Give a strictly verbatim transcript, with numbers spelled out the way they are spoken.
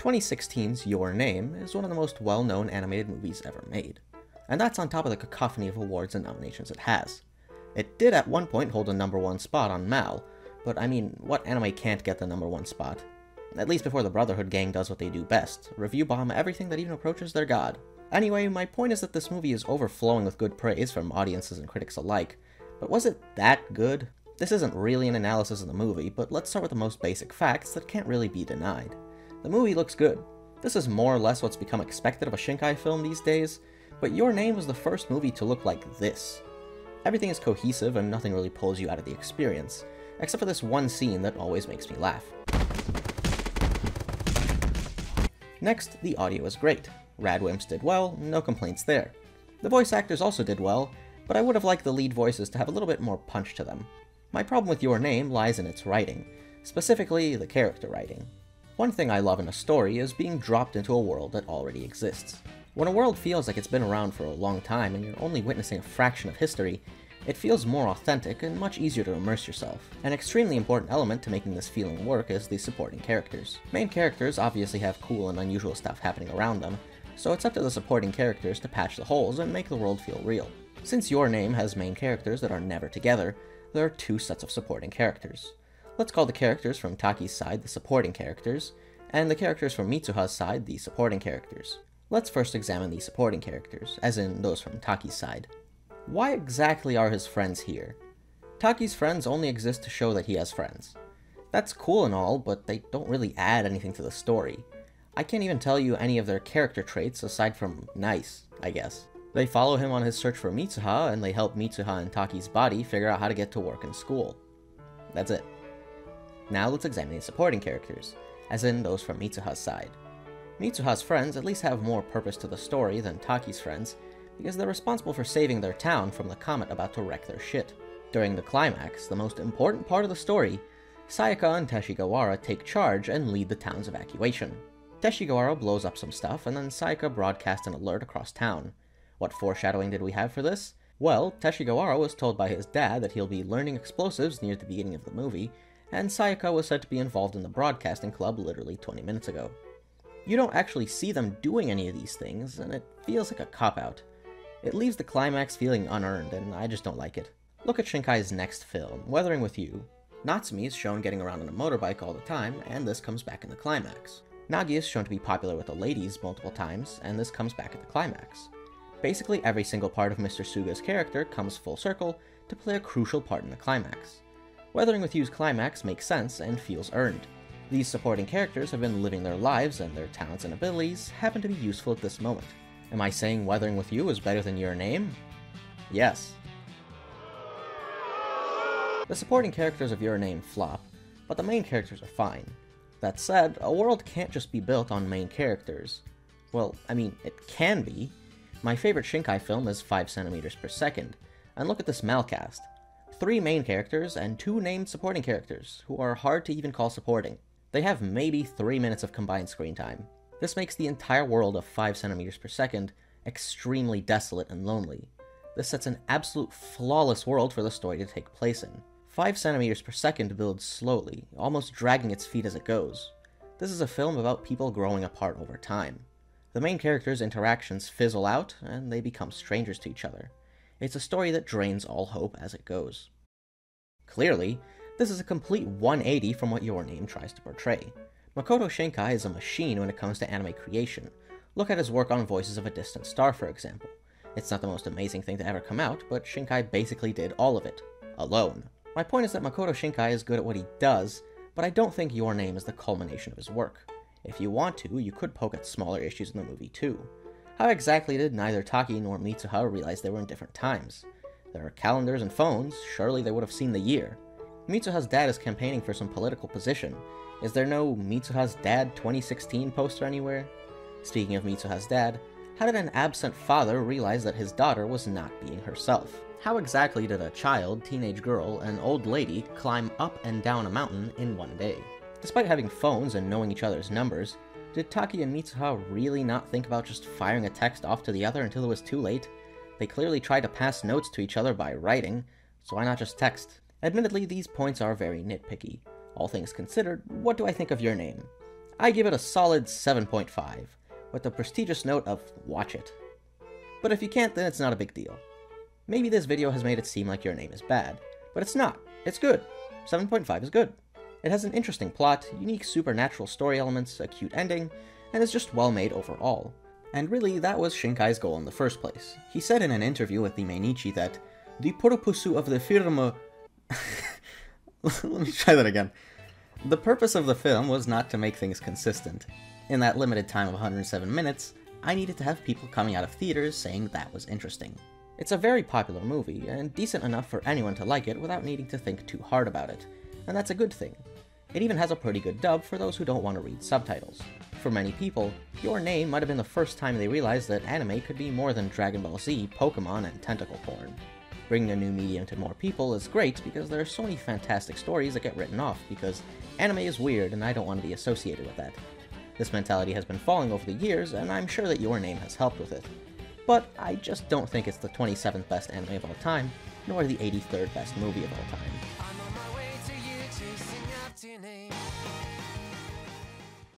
twenty sixteen's Your Name is one of the most well-known animated movies ever made, and that's on top of the cacophony of awards and nominations it has. It did at one point hold a number one spot on M A L, but I mean, what anime can't get the number one spot? At least before the Brotherhood gang does what they do best, review bomb everything that even approaches their god. Anyway, my point is that this movie is overflowing with good praise from audiences and critics alike, but was it that good? This isn't really an analysis of the movie, but let's start with the most basic facts that can't really be denied. The movie looks good. This is more or less what's become expected of a Shinkai film these days, but Your Name was the first movie to look like this. Everything is cohesive and nothing really pulls you out of the experience, except for this one scene that always makes me laugh. Next, the audio is great. Radwimps did well, no complaints there. The voice actors also did well, but I would have liked the lead voices to have a little bit more punch to them. My problem with Your Name lies in its writing, specifically the character writing. One thing I love in a story is being dropped into a world that already exists. When a world feels like it's been around for a long time and you're only witnessing a fraction of history, it feels more authentic and much easier to immerse yourself. An extremely important element to making this feeling work is the supporting characters. Main characters obviously have cool and unusual stuff happening around them, so it's up to the supporting characters to patch the holes and make the world feel real. Since Your Name has main characters that are never together, there are two sets of supporting characters. Let's call the characters from Taki's side the supporting characters, and the characters from Mitsuha's side the supporting characters. Let's first examine the supporting characters, as in those from Taki's side. Why exactly are his friends here? Taki's friends only exist to show that he has friends. That's cool and all, but they don't really add anything to the story. I can't even tell you any of their character traits aside from nice, I guess. They follow him on his search for Mitsuha, and they help Mitsuha and Taki's body figure out how to get to work and school. That's it. Now let's examine the supporting characters, as in those from Mitsuha's side. Mitsuha's friends at least have more purpose to the story than Taki's friends, because they're responsible for saving their town from the comet about to wreck their shit. During the climax, the most important part of the story, Sayaka and Teshigawara take charge and lead the town's evacuation. Teshigawara blows up some stuff, and then Sayaka broadcasts an alert across town. What foreshadowing did we have for this? Well, Teshigawara was told by his dad that he'll be learning explosives near the beginning of the movie, and Sayaka was said to be involved in the broadcasting club literally twenty minutes ago. You don't actually see them doing any of these things, and it feels like a cop-out. It leaves the climax feeling unearned, and I just don't like it. Look at Shinkai's next film, Weathering With You. Natsumi is shown getting around on a motorbike all the time, and this comes back in the climax. Nagi is shown to be popular with the ladies multiple times, and this comes back at the climax. Basically every single part of Mister Suga's character comes full circle to play a crucial part in the climax. Weathering With You's climax makes sense and feels earned. These supporting characters have been living their lives, and their talents and abilities happen to be useful at this moment. Am I saying Weathering With You is better than Your Name? Yes. The supporting characters of Your Name flop, but the main characters are fine. That said, a world can't just be built on main characters. Well, I mean, it can be. My favorite Shinkai film is five centimeters per second, and look at this Malcast. Three main characters and two named supporting characters, who are hard to even call supporting. They have maybe three minutes of combined screen time. This makes the entire world of five centimeters per second extremely desolate and lonely. This sets an absolute flawless world for the story to take place in. five centimeters per second builds slowly, almost dragging its feet as it goes. This is a film about people growing apart over time. The main characters' interactions fizzle out, and they become strangers to each other. It's a story that drains all hope as it goes. Clearly, this is a complete one eighty from what Your Name tries to portray. Makoto Shinkai is a machine when it comes to anime creation. Look at his work on Voices of a Distant Star, for example. It's not the most amazing thing to ever come out, but Shinkai basically did all of it. Alone. My point is that Makoto Shinkai is good at what he does, but I don't think Your Name is the culmination of his work. If you want to, you could poke at smaller issues in the movie too. How exactly did neither Taki nor Mitsuha realize they were in different times? There are calendars and phones, surely they would have seen the year. Mitsuha's dad is campaigning for some political position. Is there no Mitsuha's Dad twenty sixteen poster anywhere? Speaking of Mitsuha's dad, how did an absent father realize that his daughter was not being herself? How exactly did a child, teenage girl, and old lady climb up and down a mountain in one day? Despite having phones and knowing each other's numbers, did Taki and Mitsuha really not think about just firing a text off to the other until it was too late? They clearly tried to pass notes to each other by writing, so why not just text? Admittedly, these points are very nitpicky. All things considered, what do I think of Your Name? I give it a solid seven point five, with the prestigious note of watch it. But if you can't, then it's not a big deal. Maybe this video has made it seem like your name is bad, but it's not. It's good. seven point five is good. It has an interesting plot, unique supernatural story elements, a cute ending, and is just well made overall. And really, that was Shinkai's goal in the first place. He said in an interview with the Mainichi that the purpose of the film... Let me try that again. The purpose of the film was not to make things consistent. In that limited time of one hundred seven minutes, I needed to have people coming out of theaters saying that was interesting. It's a very popular movie, and decent enough for anyone to like it without needing to think too hard about it, and that's a good thing. It even has a pretty good dub for those who don't want to read subtitles. For many people, Your Name might have been the first time they realized that anime could be more than Dragon Ball Z, Pokemon, and tentacle porn. Bringing a new medium to more people is great because there are so many fantastic stories that get written off because anime is weird and I don't want to be associated with that. This mentality has been falling over the years, and I'm sure that Your Name has helped with it. But I just don't think it's the twenty-seventh best anime of all time, nor the eighty-third best movie of all time.